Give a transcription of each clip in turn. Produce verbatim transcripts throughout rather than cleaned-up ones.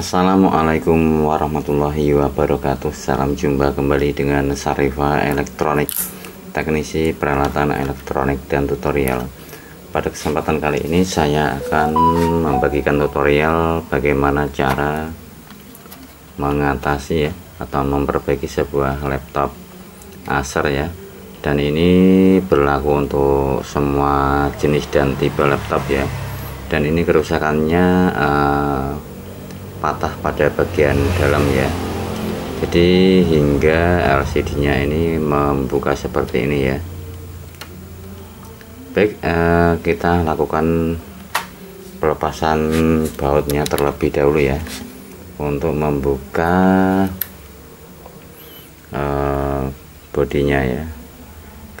Assalamualaikum warahmatullahi wabarakatuh. Salam jumpa kembali dengan Sarifa Elektronik, teknisi peralatan elektronik dan tutorial. Pada kesempatan kali ini saya akan membagikan tutorial bagaimana cara mengatasi ya, atau memperbaiki sebuah laptop Acer ya. Dan ini berlaku untuk semua jenis dan tipe laptop ya. Dan ini kerusakannya uh, patah pada bagian dalam ya, jadi hingga L C D-nya ini membuka seperti ini ya. Baik, eh, kita lakukan pelepasan bautnya terlebih dahulu ya, untuk membuka eh, bodinya ya,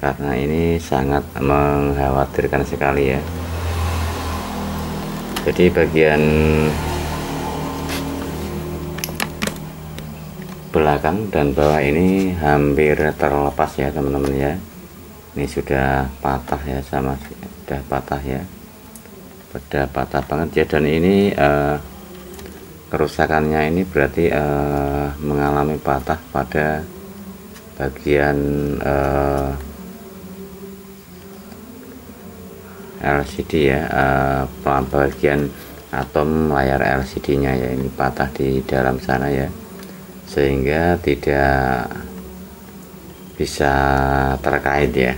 karena ini sangat mengkhawatirkan sekali ya. Jadi bagian belakang dan bawah ini hampir terlepas ya teman-teman ya. Ini sudah patah ya, sama sudah patah ya, sudah patah banget ya. Dan ini eh, kerusakannya ini berarti eh, mengalami patah pada bagian eh, L C D ya, eh, bagian atom layar L C D nya ya, ini patah di dalam sana ya, sehingga tidak bisa terkait ya.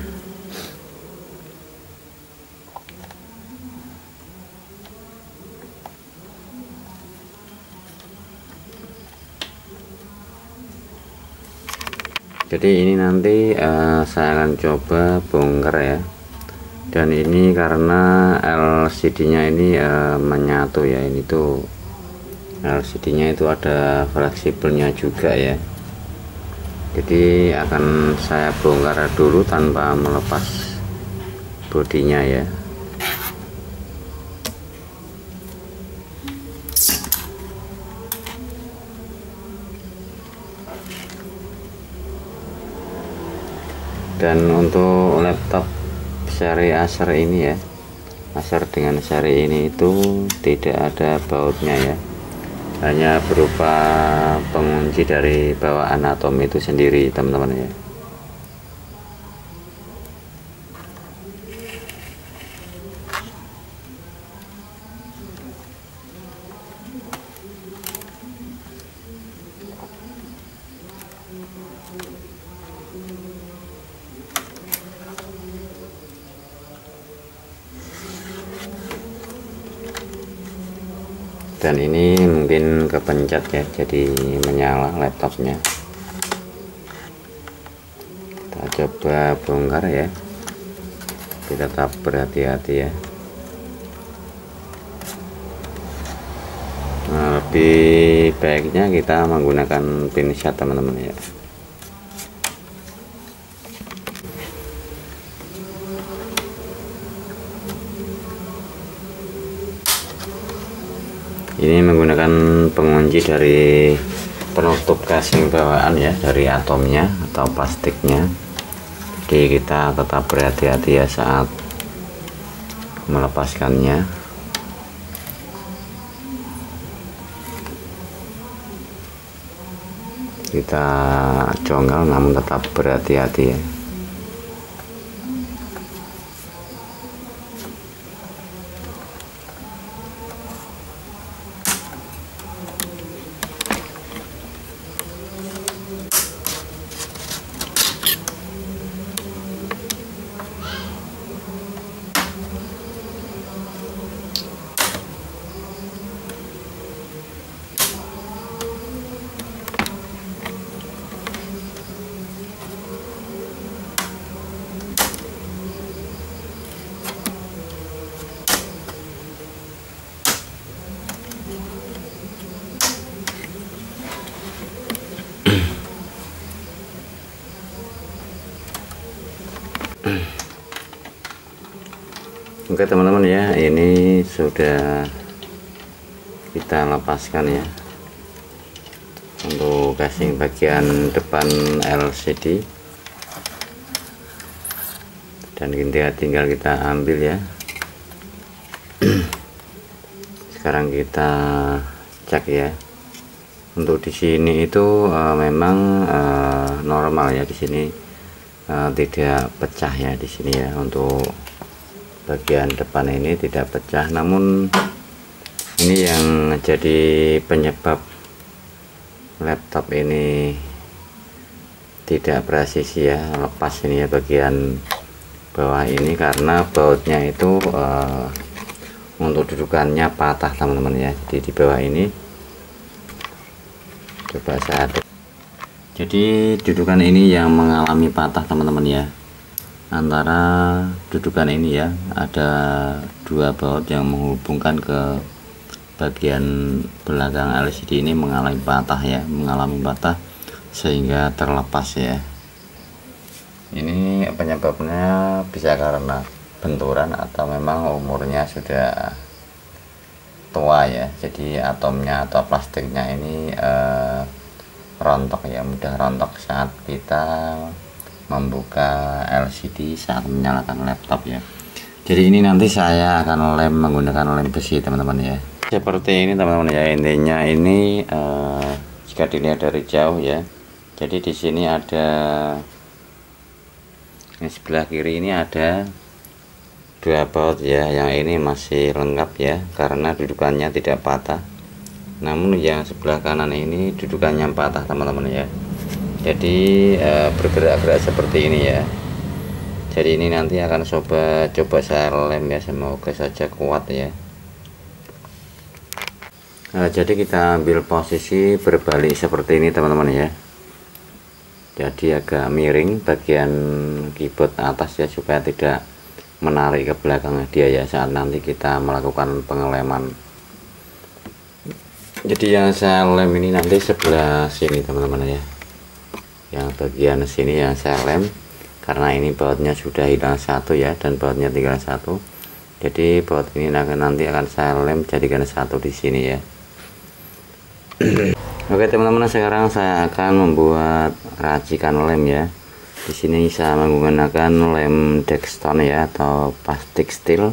Jadi ini nanti uh, saya akan coba bongkar ya. Dan ini karena L C D nya ini uh, menyatu ya, ini tuh L C D nya itu ada fleksibelnya juga ya, jadi akan saya bongkar dulu tanpa melepas bodinya ya. Dan untuk laptop seri Acer ini ya, Acer dengan seri ini itu tidak ada bautnya ya, hanya berupa pengunci dari bawaan atom itu sendiri teman-teman ya. Dan ini mungkin kepencet ya, jadi menyala laptopnya. Kita coba bongkar ya, kita tetap berhati-hati ya. Nah, lebih baiknya kita menggunakan pinset teman-teman ya. Ini menggunakan pengunci dari penutup casing bawaan ya, dari atomnya atau plastiknya. Jadi kita tetap berhati-hati ya saat melepaskannya. Kita jongkal namun tetap berhati-hati ya. Oke teman-teman ya, ini sudah kita lepaskan ya, untuk casing bagian depan L C D. Dan kita tinggal kita ambil ya. Sekarang kita cek ya. Untuk di sini itu uh, memang uh, normal ya, di sini uh, tidak pecah ya di sini ya, untuk bagian depan ini tidak pecah. Namun ini yang jadi penyebab laptop ini tidak presisi ya, lepas ini ya bagian bawah ini, karena bautnya itu uh, untuk dudukannya patah teman-teman ya. Jadi di bawah ini coba saya aduk. Jadi dudukan ini yang mengalami patah teman-teman ya. Antara dudukan ini ya, ada dua baut yang menghubungkan ke bagian belakang L C D ini mengalami patah ya, mengalami patah sehingga terlepas ya. Ini penyebabnya bisa karena benturan atau memang umurnya sudah tua ya, jadi atomnya atau plastiknya ini eh, rontok ya, mudah rontok saat kita membuka L C D saat menyalakan laptop ya. Jadi ini nanti saya akan lem menggunakan lem besi teman-teman ya, seperti ini teman-teman ya. Intinya ini eh, jika dilihat dari jauh ya, jadi di sini ada di sebelah kiri ini ada dua baut ya, yang ini masih lengkap ya karena dudukannya tidak patah. Namun yang sebelah kanan ini dudukannya patah teman-teman ya, jadi e, bergerak-gerak seperti ini ya. Jadi ini nanti akan coba coba saya lem ya, semoga saja kuat ya. E, jadi kita ambil posisi berbalik seperti ini teman-teman ya, jadi agak miring bagian keyboard atas ya, supaya tidak menarik ke belakang dia ya saat nanti kita melakukan pengeleman. Jadi yang saya lem ini nanti sebelah sini teman-teman ya, yang bagian sini yang saya lem, karena ini bautnya sudah hilang satu ya, dan bautnya tinggal satu. Jadi baut ini nanti akan saya lem jadikan satu di sini ya. Oke teman-teman, sekarang saya akan membuat racikan lem ya. Di sini saya menggunakan lem dextone ya, atau plastik steel.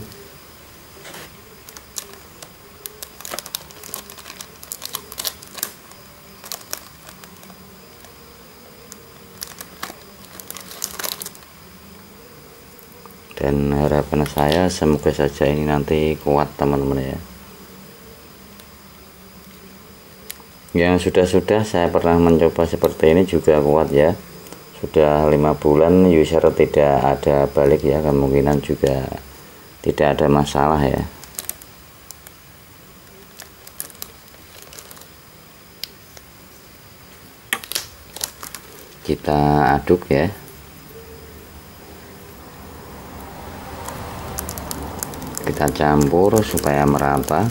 Dan harapan saya semoga saja ini nanti kuat teman-teman ya. Yang sudah-sudah saya pernah mencoba seperti ini juga kuat ya. Sudah lima bulan user tidak ada balik ya, kemungkinan juga tidak ada masalah ya. Kita aduk ya. Kita campur supaya merata.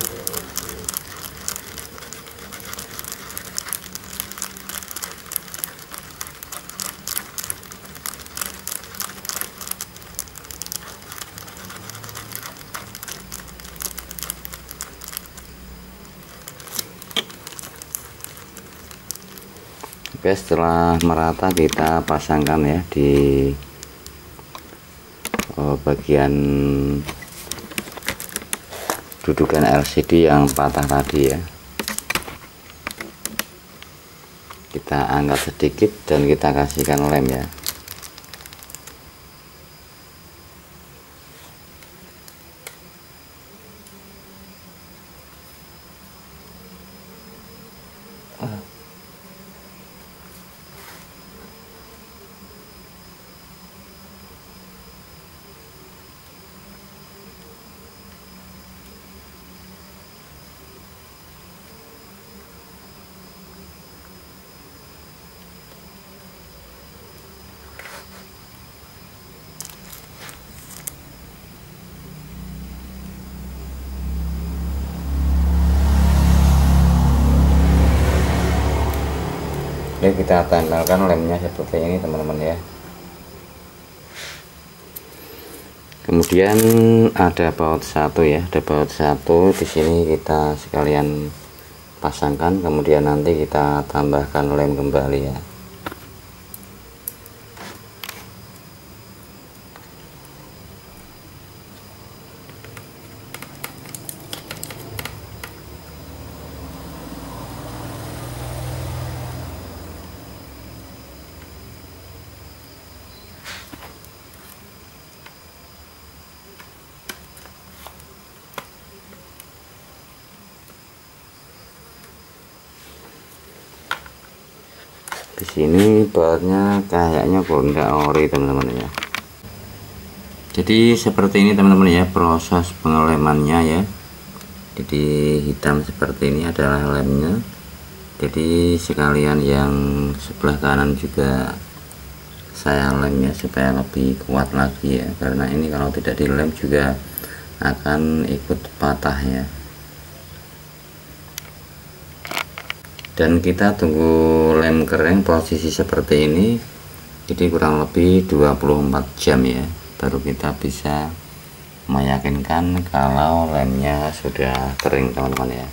Oke, setelah merata kita pasangkan ya di oh, bagian dudukan L C D yang patah tadi ya. Kita angkat sedikit dan kita kasihkan lem ya. Oke, kita tempelkan lemnya seperti ini teman-teman ya. Kemudian ada baut satu ya, ada baut satu di sini kita sekalian pasangkan, kemudian nanti kita tambahkan lem kembali ya. Di sini bahannya kayaknya gondak ori teman-teman ya. Jadi seperti ini teman-teman ya proses pengelemannya ya. Jadi hitam seperti ini adalah lemnya. Jadi sekalian yang sebelah kanan juga saya lemnya supaya lebih kuat lagi ya, karena ini kalau tidak dilem juga akan ikut patah ya. Dan kita tunggu lem kering posisi seperti ini, jadi kurang lebih dua puluh empat jam ya, baru kita bisa meyakinkan kalau lemnya sudah kering teman-teman ya.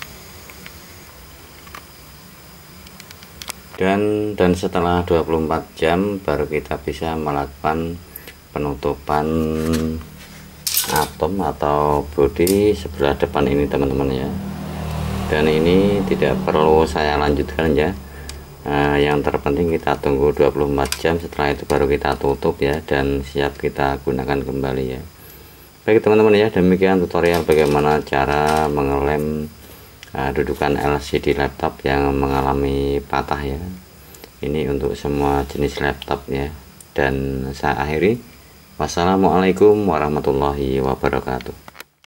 Dan dan setelah dua puluh empat jam baru kita bisa melakukan penutupan atom atau bodi sebelah depan ini teman-teman ya. Dan ini tidak perlu saya lanjutkan ya, eh, yang terpenting kita tunggu dua puluh empat jam, setelah itu baru kita tutup ya, dan siap kita gunakan kembali ya. Baik teman-teman ya, demikian tutorial bagaimana cara mengelem eh, dudukan L C D laptop yang mengalami patah ya. Ini untuk semua jenis laptop ya. Dan saya akhiri, wassalamualaikum warahmatullahi wabarakatuh.